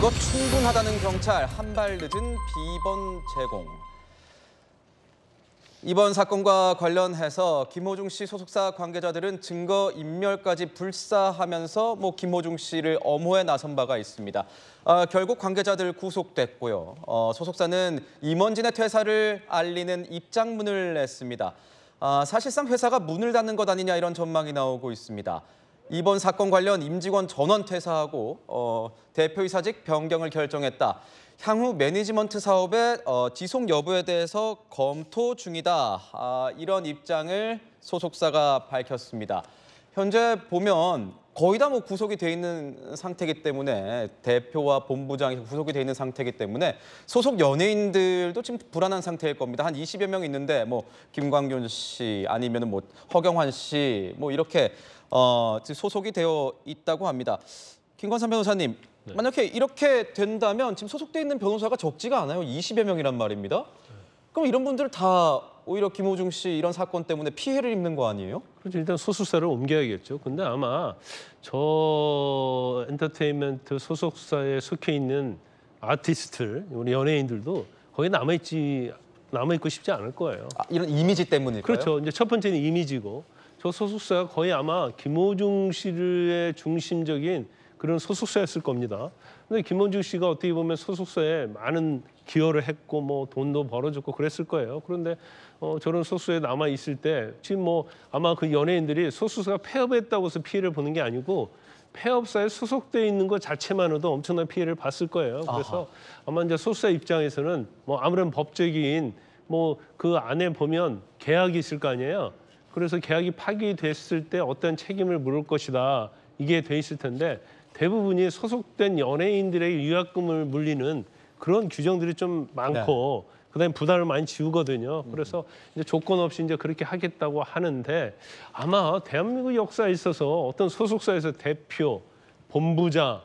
근거 충분하다는 경찰, 한 발 늦은 비번 제공. 이번 사건과 관련해서 김호중 씨 소속사 관계자들은 증거 인멸까지 불사하면서 김호중 씨를 엄호해 나선 바가 있습니다. 결국 관계자들 구속됐고요. 소속사는 임원진의 퇴사를 알리는 입장문을 냈습니다. 사실상 회사가 문을 닫는 것 아니냐 이런 전망이 나오고 있습니다. 이번 사건 관련 임직원 전원 퇴사하고 대표이사직 변경을 결정했다. 향후 매니지먼트 사업의 지속 여부에 대해서 검토 중이다. 이런 입장을 소속사가 밝혔습니다. 현재 보면 거의 다 구속이 돼 있는 상태이기 때문에, 대표와 본부장이 구속이 돼 있는 상태이기 때문에 소속 연예인들도 지금 불안한 상태일 겁니다. 한 20여 명 있는데 김광균 씨 아니면 허경환 씨 이렇게 소속이 되어 있다고 합니다. 김광삼 변호사님, 네. 만약에 이렇게 된다면 지금 소속돼 있는 변호사가 적지가 않아요. 20여 명이란 말입니다. 네. 그럼 이런 분들 다 오히려 김호중 씨 이런 사건 때문에 피해를 입는 거 아니에요? 그렇죠. 일단 소속사를 옮겨야겠죠. 근데 아마 저 엔터테인먼트 소속사에 속해 있는 아티스트, 우리 연예인들도 거의 남아있고 싶지 않을 거예요. 이런 이미지 때문일까요? 그렇죠. 이제 첫 번째는 이미지고, 저 소속사가 거의 아마 김호중 씨의 중심적인 그런 소속사였을 겁니다. 근데 김호중 씨가 어떻게 보면 소속사에 많은 기여를 했고 돈도 벌어줬고 그랬을 거예요. 그런데 저런 소속사에 남아 있을 때 지금 아마 그 연예인들이 소속사가 폐업했다고 해서 피해를 보는 게 아니고 폐업사에 소속돼 있는 것 자체만으로도 엄청난 피해를 봤을 거예요. 그래서 아마 이제 소속사 입장에서는 아무런 법적인 그 안에 보면 계약이 있을 거 아니에요. 그래서 계약이 파기됐을 때 어떤 책임을 물을 것이다, 이게 돼 있을 텐데, 대부분이 소속된 연예인들의 위약금을 물리는 그런 규정들이 좀 많고, 네. 그다음에 부담을 많이 지우거든요. 그래서 이제 조건 없이 이제 그렇게 하겠다고 하는데, 아마 대한민국 역사에 있어서 어떤 소속사에서 대표, 본부장,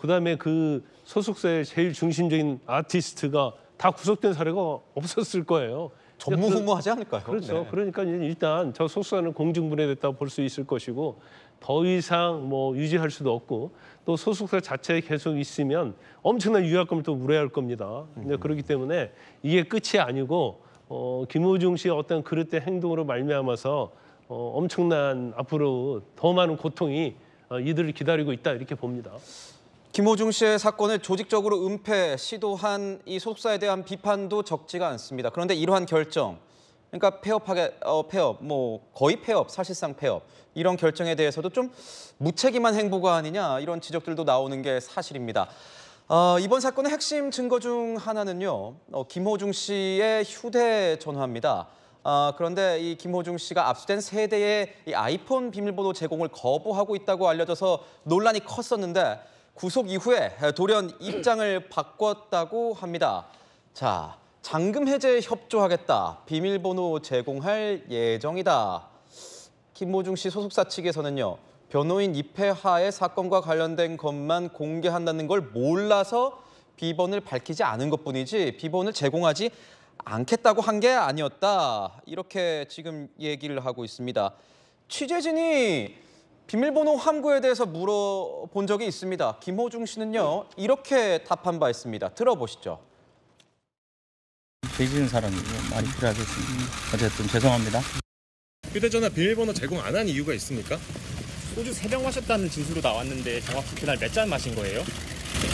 그다음에 그 소속사의 제일 중심적인 아티스트가 다 구속된 사례가 없었을 거예요. 전무후무하지 않을까요? 그렇죠. 네. 그러니까 일단 저 소속사는 공중분해됐다고 볼 수 있을 것이고, 더 이상 유지할 수도 없고, 또 소속사 자체에 계속 있으면 엄청난 위약금을 또 물어야 할 겁니다. 근데 그렇기 때문에 이게 끝이 아니고 김호중 씨의 어떤 그릇된 행동으로 말미암아서 엄청난 앞으로 더 많은 고통이 이들을 기다리고 있다, 이렇게 봅니다. 김호중 씨의 사건을 조직적으로 은폐 시도한 이 소속사에 대한 비판도 적지가 않습니다. 그런데 이러한 결정, 그러니까 거의 폐업, 사실상 폐업, 이런 결정에 대해서도 좀 무책임한 행보가 아니냐, 이런 지적들도 나오는 게 사실입니다. 이번 사건의 핵심 증거 중 하나는요, 김호중 씨의 휴대전화입니다. 그런데 이 김호중 씨가 압수된 3대의 이 아이폰 비밀번호 제공을 거부하고 있다고 알려져서 논란이 컸었는데, 구속 이후에 돌연 입장을 바꿨다고 합니다. 자, 잠금 해제에 협조하겠다, 비밀번호 제공할 예정이다. 김호중 씨 소속사 측에서는요, 변호인 입회하의 사건과 관련된 것만 공개한다는 걸 몰라서 비번을 밝히지 않은 것뿐이지 비번을 제공하지 않겠다고 한 게 아니었다, 이렇게 지금 얘기를 하고 있습니다. 취재진이 비밀번호 함구에 대해서 물어본 적이 있습니다. 김호중 씨는요, 이렇게 답한 바 있습니다. 들어보시죠. 죄지은 사람이 많이 필요하겠습니다. 어쨌든 죄송합니다. 휴대전화 비밀번호 제공 안 한 이유가 있습니까? 소주 3병 마셨다는 진술로 나왔는데 정확히 그날 몇 잔 마신 거예요?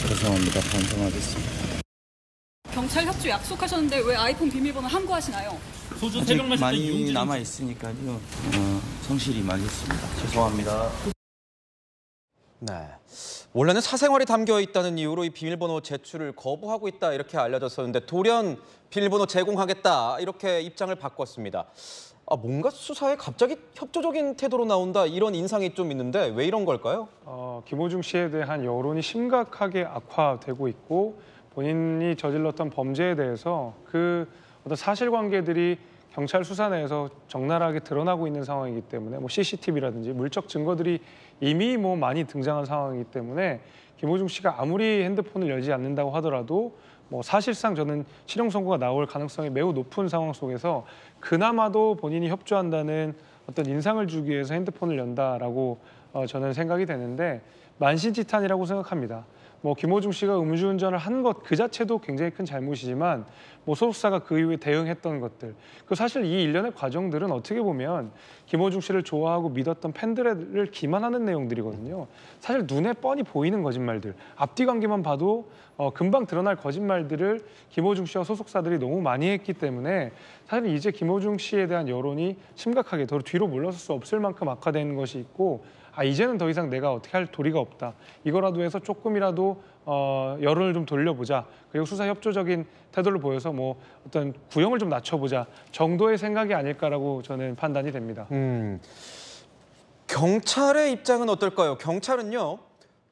죄송합니다. 반성하겠습니다. 경찰 협조 약속하셨는데 왜 아이폰 비밀번호 함구하시나요? 소주 3병 마실 때 많이 남아 있으니까요. 성실히 말했습니다. 죄송합니다. 네, 원래는 사생활이 담겨 있다는 이유로 이 비밀번호 제출을 거부하고 있다, 이렇게 알려졌었는데 돌연 비밀번호 제공하겠다, 이렇게 입장을 바꿨습니다. 뭔가 수사에 갑자기 협조적인 태도로 나온다, 이런 인상이 좀 있는데 왜 이런 걸까요? 김호중 씨에 대한 여론이 심각하게 악화되고 있고, 본인이 저질렀던 범죄에 대해서 그 어떤 사실관계들이 경찰 수사 내에서 적나라하게 드러나고 있는 상황이기 때문에 CCTV라든지 물적 증거들이 이미 많이 등장한 상황이기 때문에, 김호중 씨가 아무리 핸드폰을 열지 않는다고 하더라도 사실상 저는 실형 선고가 나올 가능성이 매우 높은 상황 속에서 그나마도 본인이 협조한다는 어떤 인상을 주기 위해서 핸드폰을 연다라고 저는 생각이 되는데, 만신지탄이라고 생각합니다. 김호중 씨가 음주운전을 한 것 그 자체도 굉장히 큰 잘못이지만 소속사가 그 이후에 대응했던 것들, 사실 이 일련의 과정들은 어떻게 보면 김호중 씨를 좋아하고 믿었던 팬들을 기만하는 내용들이거든요. 사실 눈에 뻔히 보이는 거짓말들, 앞뒤 관계만 봐도 금방 드러날 거짓말들을 김호중 씨와 소속사들이 너무 많이 했기 때문에 사실 이제 김호중 씨에 대한 여론이 심각하게 더 뒤로 물러설 수 없을 만큼 악화된 것이 있고, 이제는 더 이상 내가 어떻게 할 도리가 없다. 이거라도 해서 조금이라도 여론을 좀 돌려보자. 그리고 수사협조적인 태도를 보여서 어떤 구형을 좀 낮춰보자 정도의 생각이 아닐까라고 저는 판단이 됩니다. 경찰의 입장은 어떨까요? 경찰은요,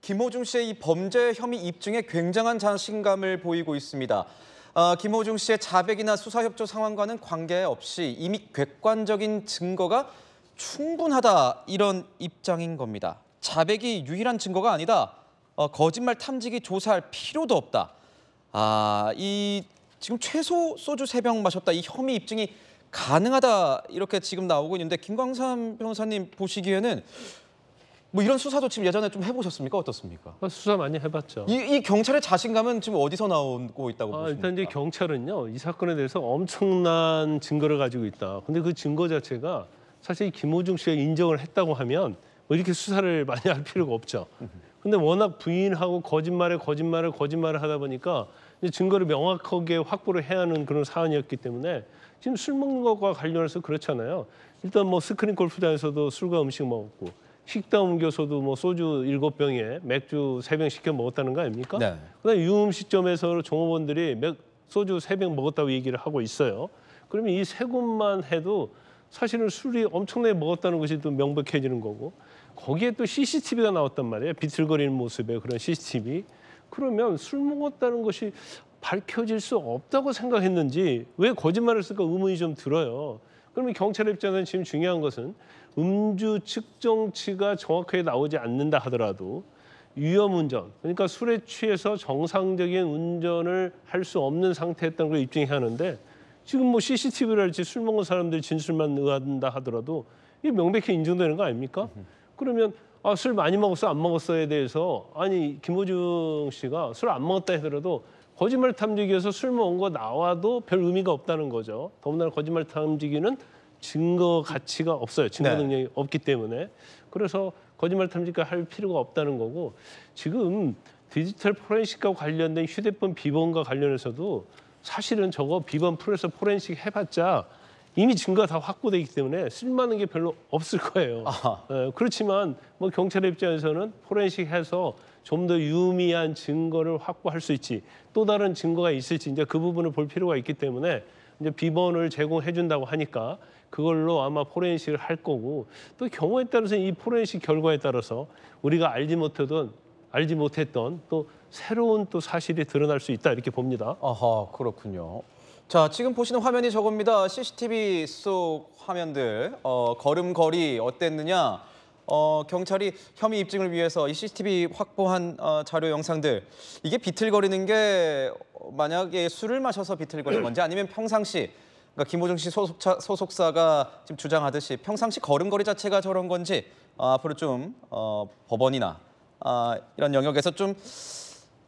김호중 씨의 이 범죄 혐의 입증에 굉장한 자신감을 보이고 있습니다. 김호중 씨의 자백이나 수사협조 상황과는 관계없이 이미 객관적인 증거가 충분하다, 이런 입장인 겁니다. 자백이 유일한 증거가 아니다. 거짓말 탐지기 조사할 필요도 없다. 이 지금 최소 소주 3병 마셨다, 이 혐의 입증이 가능하다, 이렇게 지금 나오고 있는데 김광삼 변호사님 보시기에는 이런 수사도 지금 예전에 좀 해보셨습니까? 어떻습니까? 수사 많이 해봤죠. 이 경찰의 자신감은 지금 어디서 나오고 있다고 보십니까? 일단 이제 경찰은요, 이 사건에 대해서 엄청난 증거를 가지고 있다. 근데 그 증거 자체가 사실 김호중 씨가 인정을 했다고 하면 이렇게 수사를 많이 할 필요가 없죠. 근데 워낙 부인하고 거짓말을 하다 보니까 이제 증거를 명확하게 확보를 해야 하는 그런 사안이었기 때문에 지금 술 먹는 것과 관련해서 그렇잖아요. 일단 스크린 골프장에서도 술과 음식 먹었고, 식당 옮겨서도 소주 7병에 맥주 3병 시켜 먹었다는 거 아닙니까? 네. 그다음에 유음식점에서 종업원들이 소주 3병 먹었다고 얘기를 하고 있어요. 그러면 이 세 곳만 해도 사실은 술이 엄청나게 먹었다는 것이 또 명백해지는 거고, 거기에 또 CCTV가 나왔단 말이에요. 비틀거리는 모습의 그런 CCTV. 그러면 술 먹었다는 것이 밝혀질 수 없다고 생각했는지 왜 거짓말을 했을까 의문이 좀 들어요. 그러면 경찰 입장에서는 지금 중요한 것은 음주 측정치가 정확하게 나오지 않는다 하더라도 위험운전, 그러니까 술에 취해서 정상적인 운전을 할 수 없는 상태였다는 걸 입증해야 하는데 지금 CCTV랄지 술 먹은 사람들 진술만 의한다 하더라도 이게 명백히 인정되는 거 아닙니까? 그러면 술 많이 먹었어 안 먹었어에 대해서 김호중 씨가 술 안 먹었다 하더라도 거짓말 탐지기에서 술 먹은 거 나와도 별 의미가 없다는 거죠. 더군다나 거짓말 탐지기는 증거 가치가 없어요. 증거 능력이 없기 때문에. 그래서 거짓말 탐지기가 할 필요가 없다는 거고, 지금 디지털 포렌식과 관련된 휴대폰 비번과 관련해서도 사실은 저거 비번 풀어서 포렌식 해봤자 이미 증거가 다 확보되기 때문에 쓸만한 게 별로 없을 거예요. 그렇지만 경찰 입장에서는 포렌식해서 좀 더 유의미한 증거를 확보할 수 있지, 또 다른 증거가 있을지 이제 그 부분을 볼 필요가 있기 때문에 이제 비번을 제공해준다고 하니까 그걸로 아마 포렌식을 할 거고, 또 경우에 따라서 이 포렌식 결과에 따라서 우리가 알지 못했던 또 새로운 사실이 드러날 수 있다, 이렇게 봅니다. 아하, 그렇군요. 자, 지금 보시는 화면이 저겁니다. CCTV 속 화면들, 걸음걸이 어땠느냐. 경찰이 혐의 입증을 위해서 이 CCTV 확보한 자료 영상들. 이게 비틀거리는 게 만약에 술을 마셔서 비틀거린 건지 아니면 평상시, 그러니까 김호중 씨 소속사가 지금 주장하듯이 평상시 걸음걸이 자체가 저런 건지 앞으로 좀 법원이나 이런 영역에서 좀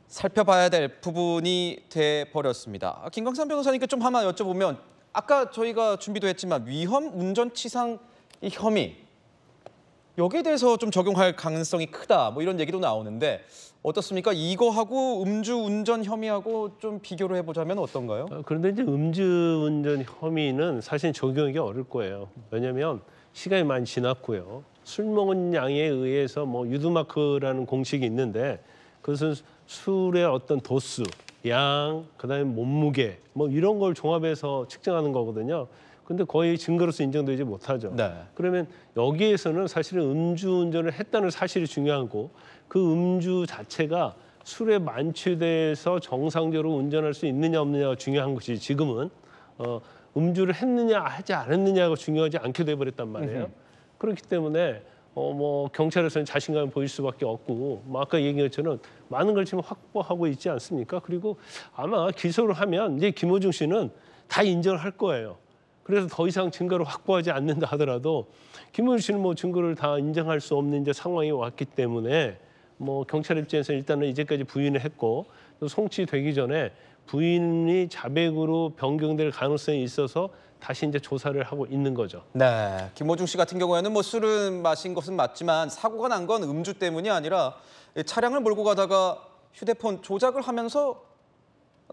살펴봐야 될 부분이 돼버렸습니다. 김광삼 변호사님께 좀 하나 여쭤보면, 아까 저희가 준비도 했지만 위험 운전치상 이 혐의, 여기에 대해서 좀 적용할 가능성이 크다, 이런 얘기도 나오는데 어떻습니까? 이거하고 음주운전 혐의하고 좀 비교를 해보자면 어떤가요? 그런데 이제 음주운전 혐의는 사실 적용하기 어려울 거예요. 왜냐하면 시간이 많이 지났고요. 술 먹은 양에 의해서 유두마크라는 공식이 있는데 그것은 술의 어떤 도수, 양, 그다음에 몸무게 이런 걸 종합해서 측정하는 거거든요. 근데 거의 증거로서 인정되지 못하죠. 네. 그러면 여기에서는 사실은 음주운전을 했다는 사실이 중요하고, 그 음주 자체가 술에 만취돼서 정상적으로 운전할 수 있느냐 없느냐가 중요한 것이, 지금은 음주를 했느냐 하지 않았느냐가 중요하지 않게 돼버렸단 말이에요. 그렇기 때문에 경찰에서는 자신감을 보일 수밖에 없고, 아까 얘기한 것처럼 많은 걸 지금 확보하고 있지 않습니까? 그리고 아마 기소를 하면 이제 김호중 씨는 다 인정을 할 거예요. 그래서 더 이상 증거를 확보하지 않는다 하더라도 김호중 씨는 증거를 다 인정할 수 없는 이제 상황이 왔기 때문에 뭐 경찰 입장에서 일단은 이제까지 부인을 했고 또 송치되기 전에 부인이 자백으로 변경될 가능성이 있어서 다시 이제 조사를 하고 있는 거죠. 네, 김호중 씨 같은 경우에는 뭐 술을 마신 것은 맞지만 사고가 난 건 음주 때문이 아니라 차량을 몰고 가다가 휴대폰 조작을 하면서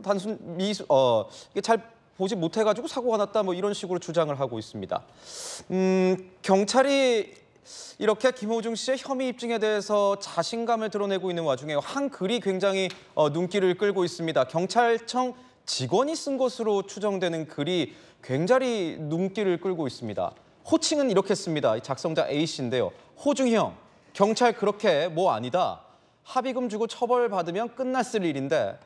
단순 이게 잘 보지 못해가지고 사고가 났다 뭐 이런 식으로 주장을 하고 있습니다. 경찰이 이렇게 김호중 씨의 혐의 입증에 대해서 자신감을 드러내고 있는 와중에 한 글이 굉장히 눈길을 끌고 있습니다. 경찰청 직원이 쓴 것으로 추정되는 글이 굉장히 눈길을 끌고 있습니다. 호칭은 이렇게 씁니다. 작성자 A씨인데요. 호중이 형, 경찰 그렇게 뭐 아니다. 합의금 주고 처벌받으면 끝났을 일인데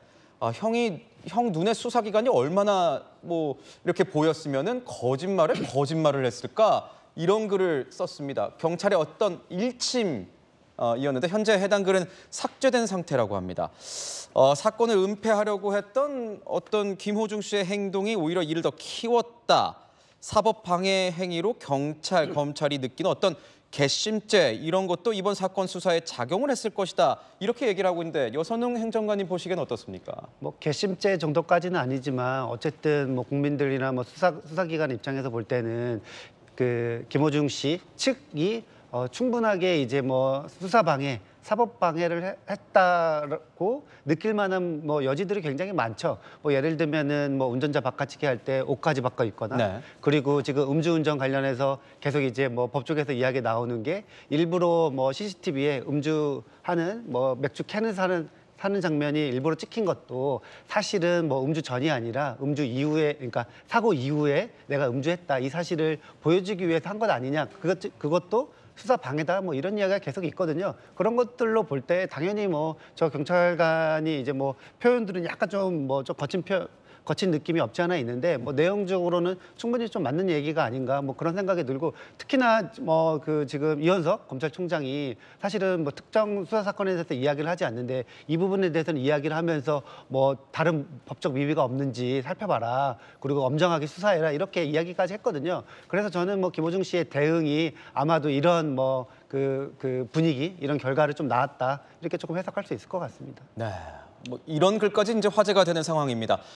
형 눈에 수사기관이 얼마나 뭐 이렇게 보였으면은 거짓말에 거짓말을 했을까? 이런 글을 썼습니다. 경찰의 어떤 일침이었는데 현재 해당 글은 삭제된 상태라고 합니다. 사건을 은폐하려고 했던 어떤 김호중 씨의 행동이 오히려 이를 더 키웠다. 사법방해 행위로 경찰, 검찰이 느끼는 어떤 개심죄 이런 것도 이번 사건 수사에 작용을 했을 것이다. 이렇게 얘기를 하고 있는데 여선웅 행정관님 보시기엔 어떻습니까? 뭐 개심죄 정도까지는 아니지만 어쨌든 뭐 국민들이나 뭐 수사기관 입장에서 볼 때는 그 김호중 씨 측이 충분하게 이제 뭐 수사 방해, 사법 방해를 했다고 느낄 만한 뭐 여지들이 굉장히 많죠. 뭐 예를 들면은 뭐 운전자 바꿔치기 할 때 옷까지 바꿔 입거나 네. 그리고 지금 음주운전 관련해서 계속 이제 뭐 법조계에서 이야기 나오는 게 일부러 뭐 CCTV에 음주하는 뭐 맥주 캔을 사는 장면이 일부러 찍힌 것도 사실은 뭐 음주 전이 아니라 음주 이후에 그러니까 사고 이후에 내가 음주했다 이 사실을 보여주기 위해서 한 것 아니냐 그것도 수사 방해다 뭐 이런 이야기가 계속 있거든요. 그런 것들로 볼 때 당연히 뭐 저 경찰관이 이제 뭐 표현들은 약간 좀 뭐 좀 거친 느낌이 없지 않아 있는데 뭐 내용적으로는 충분히 좀 맞는 얘기가 아닌가 뭐 그런 생각이 들고 특히나 뭐 그 지금 이현석 검찰총장이 사실은 뭐 특정 수사 사건에 대해서 이야기를 하지 않는데 이 부분에 대해서는 이야기를 하면서 뭐 다른 법적 위배가 없는지 살펴봐라 그리고 엄정하게 수사해라 이렇게 이야기까지 했거든요. 그래서 저는 뭐 김호중 씨의 대응이 아마도 이런 뭐 그 분위기 이런 결과를 좀 낳았다 이렇게 조금 해석할 수 있을 것 같습니다. 네, 뭐 이런 글까지 이제 화제가 되는 상황입니다.